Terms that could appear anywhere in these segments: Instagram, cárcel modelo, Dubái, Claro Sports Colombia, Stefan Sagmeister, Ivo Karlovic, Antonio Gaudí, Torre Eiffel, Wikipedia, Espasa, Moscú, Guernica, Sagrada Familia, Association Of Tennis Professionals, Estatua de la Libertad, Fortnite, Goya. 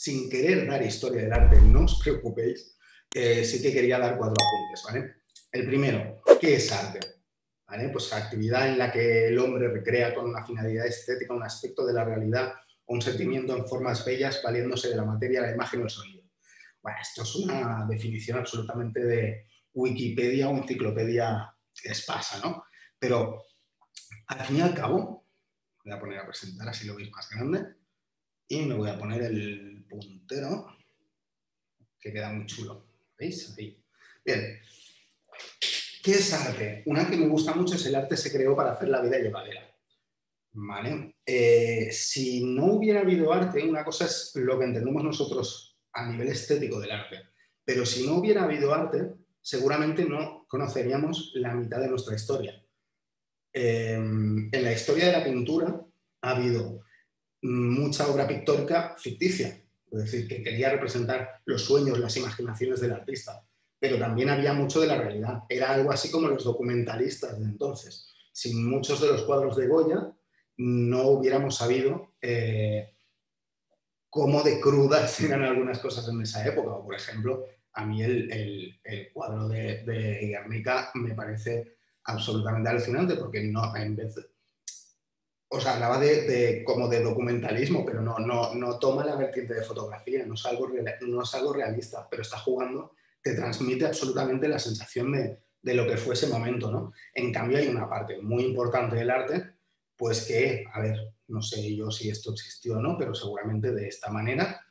sin querer dar historia del arte, no os preocupéis, sí que quería dar cuatro apuntes, ¿vale? El primero, ¿qué es arte? ¿Vale? Pues actividad en la que el hombre recrea con una finalidad estética un aspecto de la realidad o un sentimiento en formas bellas valiéndose de la materia, la imagen o el sonido. Bueno, esto es una definición absolutamente de Wikipedia o enciclopedia espasa, ¿no? Pero, al fin y al cabo, voy a poner a presentar, así lo veis más grande, y me voy a poner el puntero, que queda muy chulo. ¿Veis? Ahí. Bien. ¿Qué es arte? Una que me gusta mucho es el arte se creó para hacer la vida llevadera. ¿Vale? Si no hubiera habido arte, una cosa es lo que entendemos nosotros a nivel estético del arte, pero si no hubiera habido arte, seguramente no conoceríamos la mitad de nuestra historia. En la historia de la pintura ha habido mucha obra pictórica ficticia, es decir, que quería representar los sueños, las imaginaciones del artista, pero también había mucho de la realidad. Era algo así como los documentalistas de entonces. Sin muchos de los cuadros de Goya no hubiéramos sabido cómo de crudas eran algunas cosas en esa época. O, por ejemplo, a mí el cuadro de Guernica me parece absolutamente alucinante porque no, en vez de, os hablaba de como de documentalismo, pero no toma la vertiente de fotografía, no es algo realista, pero está jugando, te transmite absolutamente la sensación de lo que fue ese momento, ¿no? En cambio hay una parte muy importante del arte, pues que, a ver, no sé yo si esto existió o no, pero seguramente de esta manera,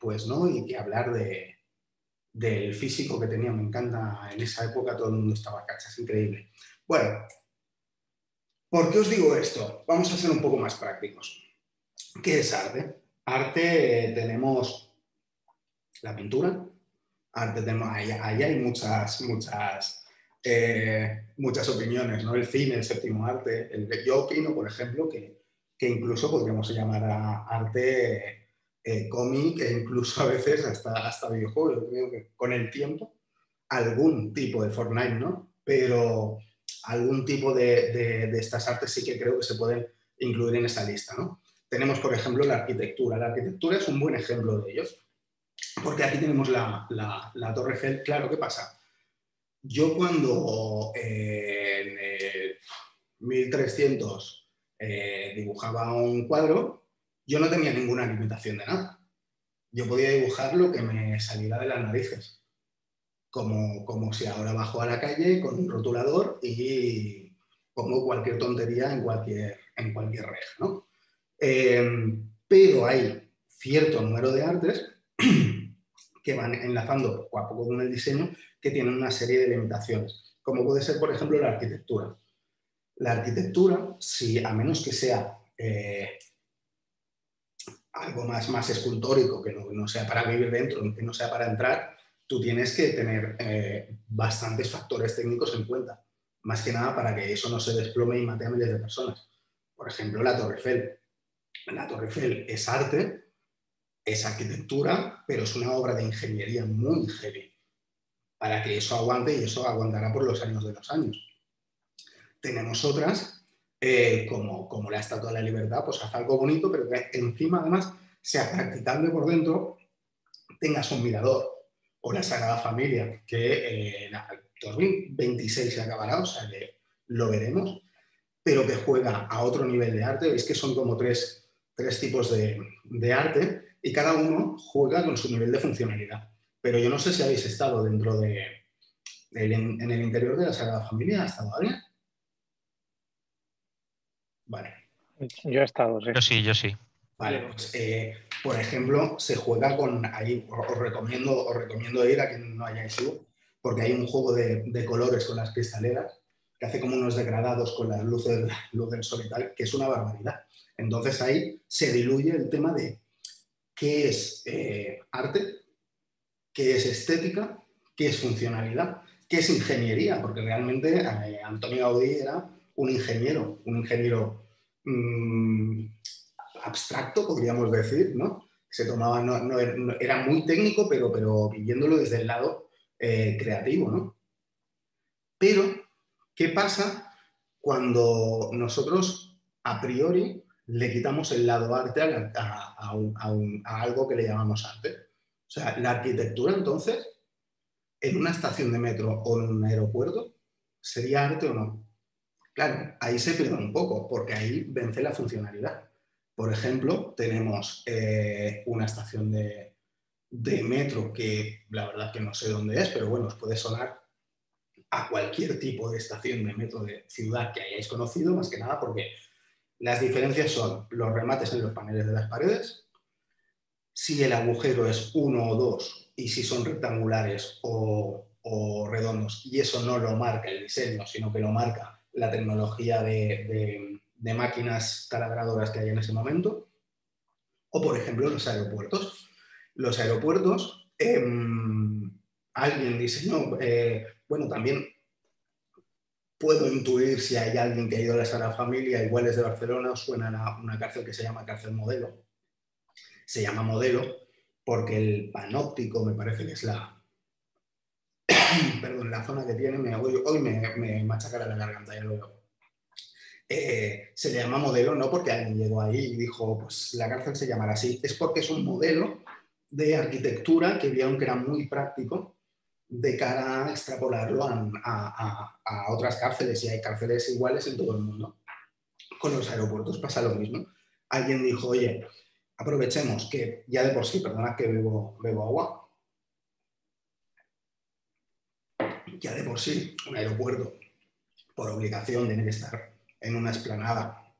pues no, y que hablar del físico que tenía, me encanta, en esa época todo el mundo estaba cachas, es increíble. Bueno, ¿por qué os digo esto? Vamos a ser un poco más prácticos. ¿Qué es arte? Arte tenemos la pintura, arte tenemos, ahí hay muchas opiniones, ¿no? El cine, el séptimo arte, yo opino, por ejemplo, que incluso podríamos llamar a arte cómic e incluso a veces hasta videojuegos. Yo creo que con el tiempo algún tipo de Fortnite, ¿no? Pero algún tipo de estas artes sí que creo que se pueden incluir en esa lista, ¿no? Tenemos, por ejemplo, la arquitectura. La arquitectura es un buen ejemplo de ellos, porque aquí tenemos la Torre Eiffel. Claro, ¿qué pasa? Yo cuando en el 1300 dibujaba un cuadro, yo no tenía ninguna limitación de nada. Yo podía dibujar lo que me saliera de las narices. Como si ahora bajo a la calle con un rotulador y pongo cualquier tontería en cualquier reja, ¿no? Pero hay cierto número de artes que van enlazando poco a poco con el diseño que tienen una serie de limitaciones, como puede ser, por ejemplo, la arquitectura. La arquitectura, si a menos que sea algo más escultórico, que no sea para vivir dentro, que no sea para entrar, tú tienes que tener bastantes factores técnicos en cuenta, más que nada para que eso no se desplome y mate a miles de personas. Por ejemplo, la Torre Eiffel. La Torre Eiffel es arte, es arquitectura, pero es una obra de ingeniería muy heavy, para que eso aguante, y eso aguantará por los años de los años. Tenemos otras, como la Estatua de la Libertad, pues hace algo bonito, pero que encima además sea practicable por dentro, tengas un mirador. O la Sagrada Familia, que en 2026 se acabará, o sea que lo veremos, pero que juega a otro nivel de arte. Veis que son como tres tipos de arte y cada uno juega con su nivel de funcionalidad. Pero yo no sé si habéis estado dentro en el interior de la Sagrada Familia. ¿Ha estado alguien? Vale. Yo he estado, sí. Yo sí. Vale, pues, por ejemplo, se juega con... Ahí os recomiendo ir a quien no hayáis ido, porque hay un juego de colores con las cristaleras que hace como unos degradados con las luz del sol y tal, que es una barbaridad. Entonces ahí se diluye el tema de qué es arte, qué es estética, qué es funcionalidad, qué es ingeniería, porque realmente Antonio Gaudí era un ingeniero... abstracto, podríamos decir, ¿no? Se tomaba, no era muy técnico, pero viéndolo desde el lado creativo, ¿no? Pero, ¿qué pasa cuando nosotros a priori le quitamos el lado arte a algo que le llamamos arte. O sea, la arquitectura entonces, en una estación de metro o en un aeropuerto, ¿sería arte o no? Claro, ahí se pierde un poco, porque ahí vence la funcionalidad. Por ejemplo, tenemos una estación de metro que la verdad que no sé dónde es, pero bueno, os puede sonar a cualquier tipo de estación de metro de ciudad que hayáis conocido, más que nada porque las diferencias son los remates en los paneles de las paredes, si el agujero es uno o dos y si son rectangulares o redondos, y eso no lo marca el diseño, sino que lo marca la tecnología de máquinas taladradoras que hay en ese momento, o por ejemplo los aeropuertos. Los aeropuertos, alguien diseñó, bueno, también puedo intuir si hay alguien que ha ido a la Sagrada Familia, igual es de Barcelona, os suena a una cárcel que se llama cárcel modelo. Se llama modelo porque el panóptico me parece que es la, perdón, la zona que tiene, hoy me machacará la garganta, ya lo veo. Se le llama modelo no porque alguien llegó ahí y dijo, pues la cárcel se llamará así, es porque es un modelo de arquitectura que vieron que era muy práctico de cara a extrapolarlo a otras cárceles, y hay cárceles iguales en todo el mundo. Con los aeropuertos pasa lo mismo. Alguien dijo, oye, aprovechemos que ya de por sí, perdonad que bebo agua, ya de por sí un aeropuerto por obligación tiene que estar en una explanada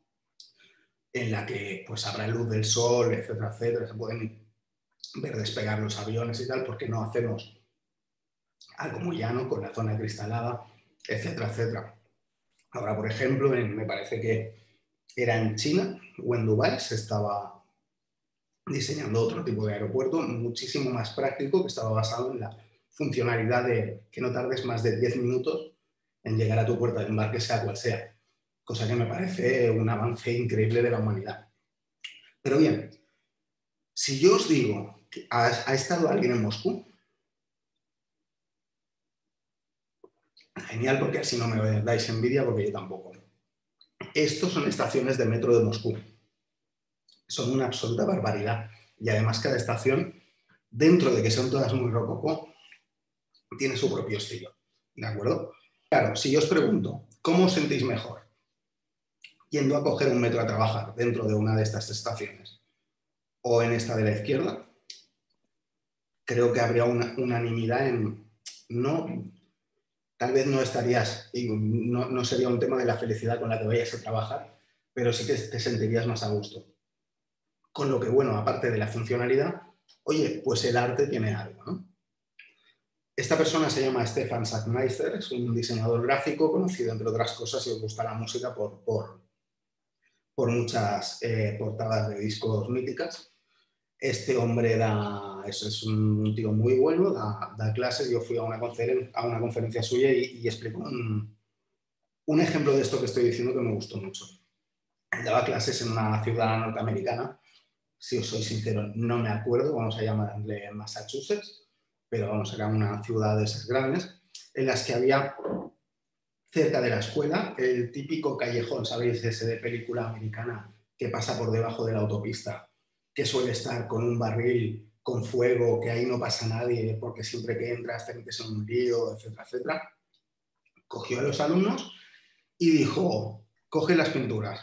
en la que pues habrá luz del sol, etcétera, etcétera, se pueden ver despegar los aviones y tal, porque no hacemos algo muy llano con la zona acristalada, etcétera, etcétera. Ahora, por ejemplo, me parece que era en China o en Dubái, se estaba diseñando otro tipo de aeropuerto muchísimo más práctico, que estaba basado en la funcionalidad de que no tardes más de 10 minutos en llegar a tu puerta de embarque, sea cual sea, cosa que me parece un avance increíble de la humanidad. Pero bien, si yo os digo, ¿ha estado alguien en Moscú? Genial, porque así no me dais envidia, porque yo tampoco. Estos son estaciones de metro de Moscú. Son una absoluta barbaridad. Y además cada estación, dentro de que son todas muy rococó, tiene su propio estilo. ¿De acuerdo? Claro, si yo os pregunto, ¿cómo os sentís mejor yendo a coger un metro a trabajar dentro de una de estas estaciones? ¿O en esta de la izquierda? Creo que habría una unanimidad en... no... Tal vez no estarías, no sería un tema de la felicidad con la que vayas a trabajar, pero sí que te sentirías más a gusto. Con lo que, bueno, aparte de la funcionalidad, oye, pues el arte tiene algo, ¿no? Esta persona se llama Stefan Sagmeister, es un diseñador gráfico conocido, entre otras cosas, si os gusta la música, por muchas portadas de discos míticas. Este hombre es un tío muy bueno, da clases. Yo fui a una conferencia suya y explicó un ejemplo de esto que estoy diciendo que me gustó mucho. Daba clases en una ciudad norteamericana, si os soy sincero, no me acuerdo, vamos a llamarle Massachusetts, pero vamos, era una ciudad de esas grandes, en las que había cerca de la escuela el típico callejón, ¿sabéis? Ese de película americana que pasa por debajo de la autopista, que suele estar con un barril, con fuego, que ahí no pasa nadie, porque siempre que entras te metes en un lío, etcétera, etcétera. Cogió a los alumnos y dijo, coge las pinturas,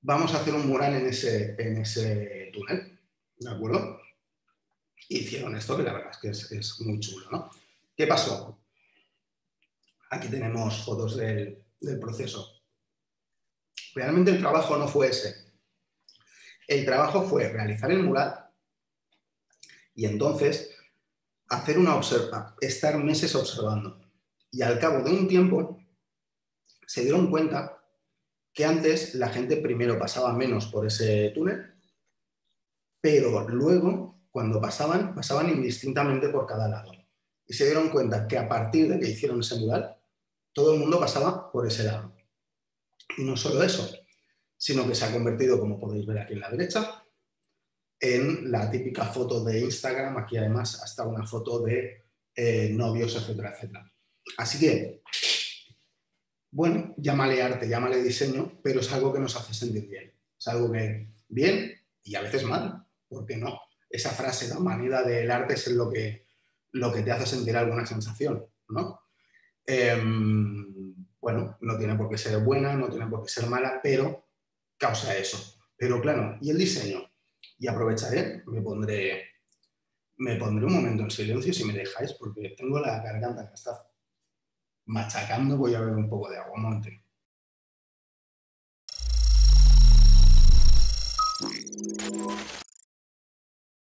vamos a hacer un mural en ese túnel, ¿de acuerdo? Hicieron esto, que la verdad es que es muy chulo, ¿no? ¿Qué pasó? Aquí tenemos fotos del proceso. Realmente el trabajo no fue ese. El trabajo fue realizar el mural y entonces hacer una observa, estar meses observando. Y al cabo de un tiempo se dieron cuenta que antes la gente primero pasaba menos por ese túnel, pero luego cuando pasaban indistintamente por cada lado. Y se dieron cuenta que a partir de que hicieron ese mural, todo el mundo pasaba por ese lado. Y no solo eso, sino que se ha convertido, como podéis ver aquí en la derecha, en la típica foto de Instagram. Aquí además hasta una foto de novios, etcétera, etcétera. Así que bueno, llámale arte, llámale diseño, pero es algo que nos hace sentir bien. Es algo que bien y a veces mal, porque no. Esa frase tan manida del arte es lo que te hace sentir alguna sensación, ¿no? Bueno, no tiene por qué ser buena, no tiene por qué ser mala, pero causa eso. Pero claro, ¿y el diseño? Y aprovecharé, me pondré un momento en silencio si me dejáis, porque tengo la garganta que está machacando, voy a beber un poco de agua, monte.